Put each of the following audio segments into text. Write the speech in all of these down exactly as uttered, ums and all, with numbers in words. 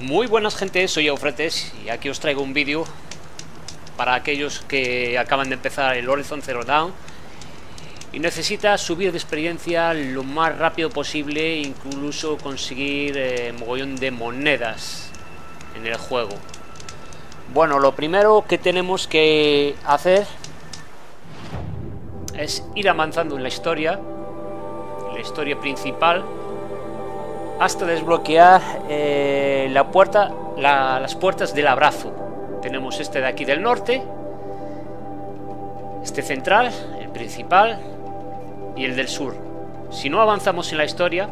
Muy buenas, gente, soy Eufrates y aquí os traigo un vídeo para aquellos que acaban de empezar el Horizon Zero Dawn y necesitas subir de experiencia lo más rápido posible, incluso conseguir eh, mogollón de monedas en el juego. Bueno, lo primero que tenemos que hacer es ir avanzando en la historia, en la historia principal, hasta desbloquear eh, la puerta, la, las puertas del abrazo. Tenemos este de aquí del norte, este central, el principal y el del sur. Si no avanzamos en la historia,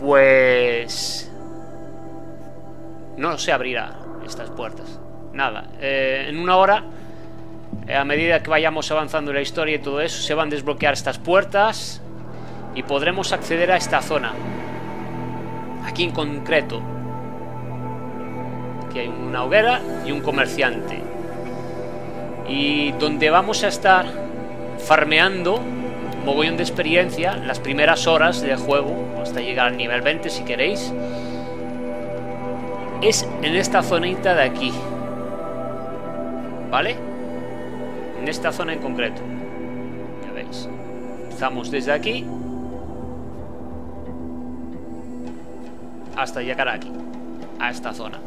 pues no se abrirá estas puertas. Nada, eh, en una hora, eh, a medida que vayamos avanzando en la historia y todo eso, se van a desbloquear estas puertas y podremos acceder a esta zona. Aquí en concreto, aquí hay una hoguera y un comerciante, y donde vamos a estar farmeando mogollón de experiencia las primeras horas del juego, hasta llegar al nivel veinte si queréis, es en esta zonita de aquí, ¿vale? En esta zona en concreto. Ya veis, estamos desde aquí hasta llegar aquí, a esta zona.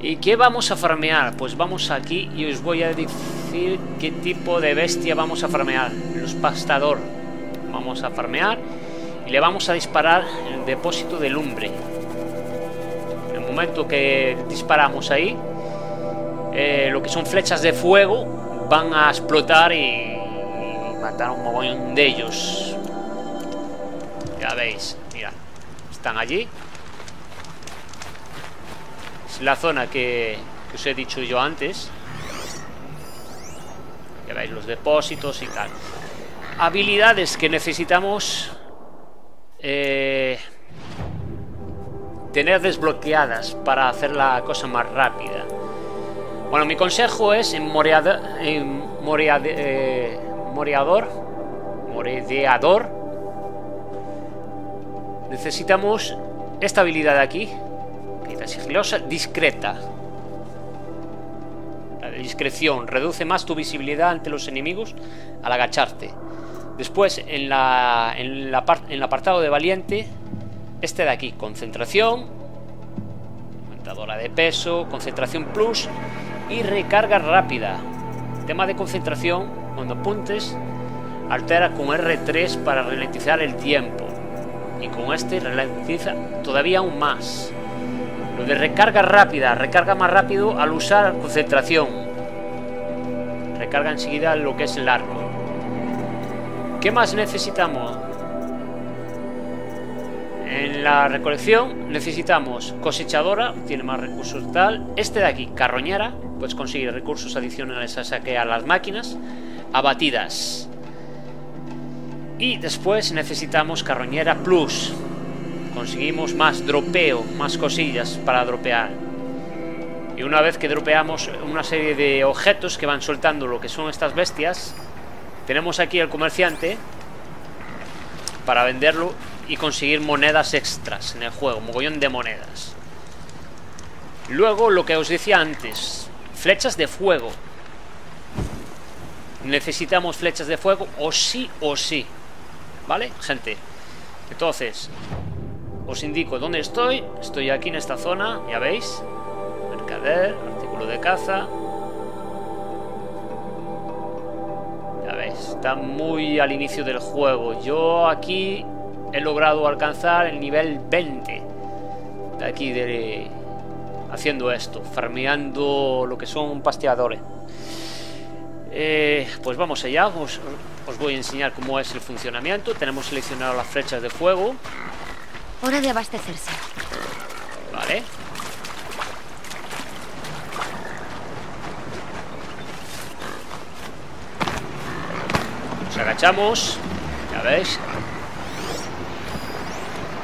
¿Y qué vamos a farmear? Pues vamos aquí y os voy a decir qué tipo de bestia vamos a farmear. Los pastador vamos a farmear y le vamos a disparar en el depósito de lumbre. En el momento que disparamos ahí, eh, lo que son flechas de fuego van a explotar y, y matar a un mogollón de ellos. Ya veis, mira, están allí. La zona que, que os he dicho yo antes. Ya veis, los depósitos y tal. Habilidades que necesitamos eh, tener desbloqueadas para hacer la cosa más rápida. Bueno, mi consejo es en moreador, en moreade, eh, moreador moredeador necesitamos esta habilidad de aquí, sigilosa, discreta. La discreción reduce más tu visibilidad ante los enemigos al agacharte. Después, en la, en la en el apartado de valiente, este de aquí, concentración, aumentadora de peso, concentración plus y recarga rápida. El tema de concentración, cuando apuntes, altera con R tres para ralentizar el tiempo, y con este ralentiza todavía aún más. Lo de recarga rápida, recarga más rápido al usar concentración. Recarga enseguida lo que es el arco. ¿Qué más necesitamos? En la recolección necesitamos cosechadora, tiene más recursos tal. Este de aquí, carroñera, puedes conseguir recursos adicionales a saquear las máquinas abatidas. Y después necesitamos carroñera plus. Conseguimos más dropeo, más cosillas para dropear. Y una vez que dropeamos una serie de objetos que van soltando lo que son estas bestias, tenemos aquí al comerciante para venderlo y conseguir monedas extras en el juego, mogollón de monedas. Luego, lo que os decía antes, flechas de fuego. Necesitamos flechas de fuego o sí o sí, ¿vale, gente? Entonces, os indico dónde estoy. Estoy aquí en esta zona, ya veis. Mercader, artículo de caza. Ya veis, está muy al inicio del juego. Yo aquí he logrado alcanzar el nivel veinte. De aquí, de, haciendo esto, farmeando lo que son pasteadores. Eh, pues vamos allá. Os, os voy a enseñar cómo es el funcionamiento. Tenemos seleccionado las flechas de fuego. Hora de abastecerse. Vale. Nos agachamos. Ya veis.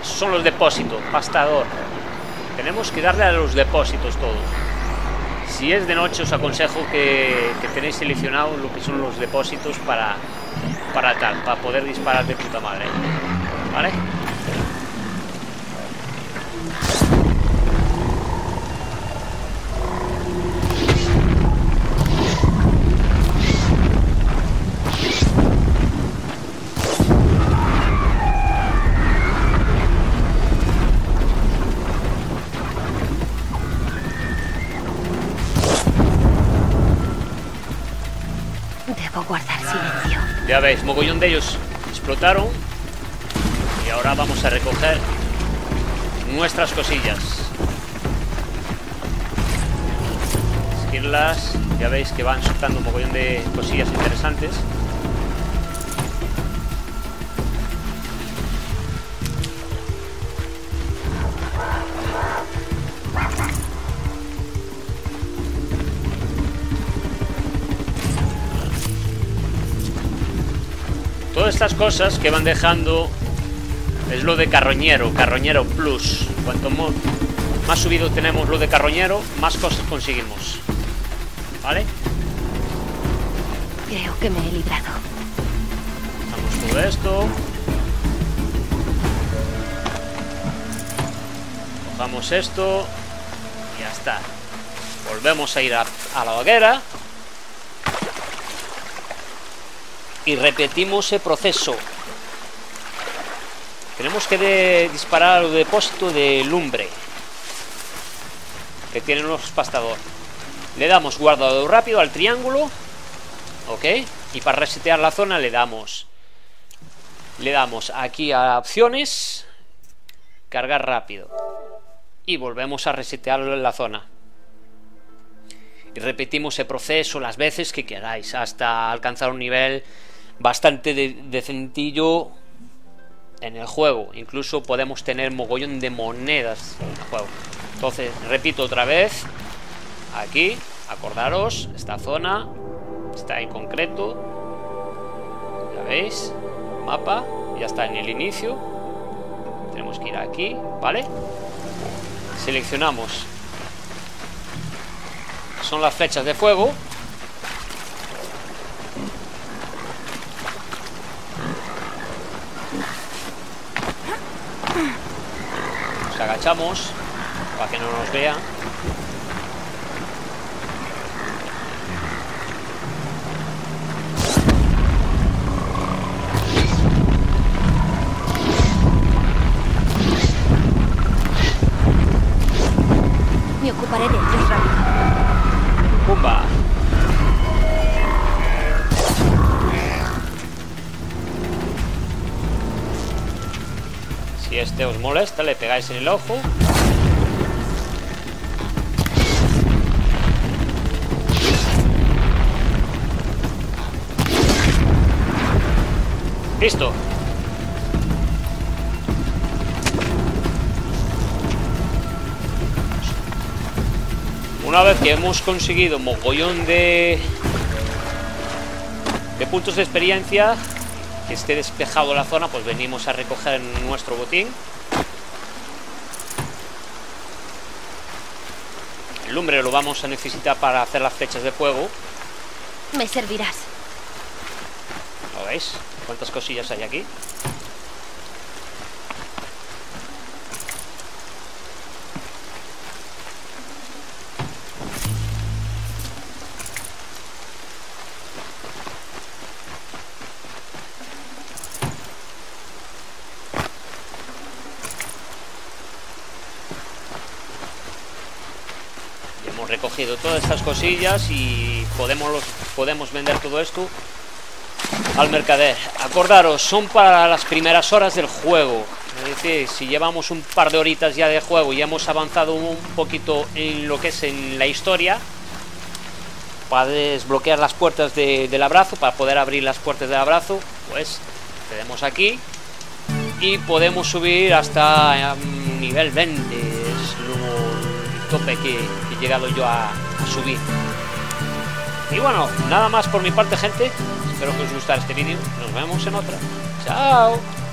Son los depósitos, pastador. Tenemos que darle a los depósitos todo. Si Si es de noche, os aconsejo que, que tenéis seleccionado lo que son los depósitos para, para tal, para poder disparar de puta madre, ¿vale? Ya veis, mogollón de ellos explotaron y ahora vamos a recoger nuestras cosillas. Esquirlas, ya veis que van soltando un mogollón de cosillas interesantes. Todas estas cosas que van dejando es lo de carroñero, carroñero plus. Cuanto más subido tenemos lo de carroñero, más cosas conseguimos. ¿Vale? Creo que me he librado. Damos todo esto. Cogamos esto. Y ya está. Volvemos a ir a, a la hoguera. Y repetimos el proceso. Tenemos que de disparar al depósito de lumbre que tiene nuestro pastador. Le damos guardado rápido al triángulo. Ok. Y para resetear la zona le damos. Le damos aquí a opciones. Cargar rápido. Y volvemos a resetear la zona. Y repetimos el proceso las veces que queráis. Hasta alcanzar un nivel bastante decentillo en el juego. Incluso podemos tener mogollón de monedas en el juego. Entonces, repito otra vez. Aquí, acordaros, esta zona está en concreto. Ya veis, mapa, ya está en el inicio. Tenemos que ir aquí, ¿vale? Seleccionamos. Son las flechas de fuego. Nos agachamos para que no nos vea. Me ocuparé de ellos rápido. ¡Pumba! Si este os molesta, le pegáis en el ojo. ¡Listo! Una vez que hemos conseguido mogollón de, de puntos de experiencia, que esté despejado la zona, pues venimos a recoger nuestro botín. El lumbre lo vamos a necesitar para hacer las flechas de fuego. Me servirás. ¿Lo veis? ¿Cuántas cosillas hay aquí? Recogido todas estas cosillas y podemos, los, podemos vender todo esto al mercader. Acordaros, son para las primeras horas del juego. Es decir, si llevamos un par de horitas ya de juego y hemos avanzado un poquito en lo que es en la historia, para desbloquear las puertas de, del abrazo, para poder abrir las puertas del abrazo, pues tenemos aquí y podemos subir hasta um, nivel veinte. Es lo tope que llegado yo a, a subir. Y bueno, nada más por mi parte, gente. Espero que os gustara este vídeo. Nos vemos en otra. Chao.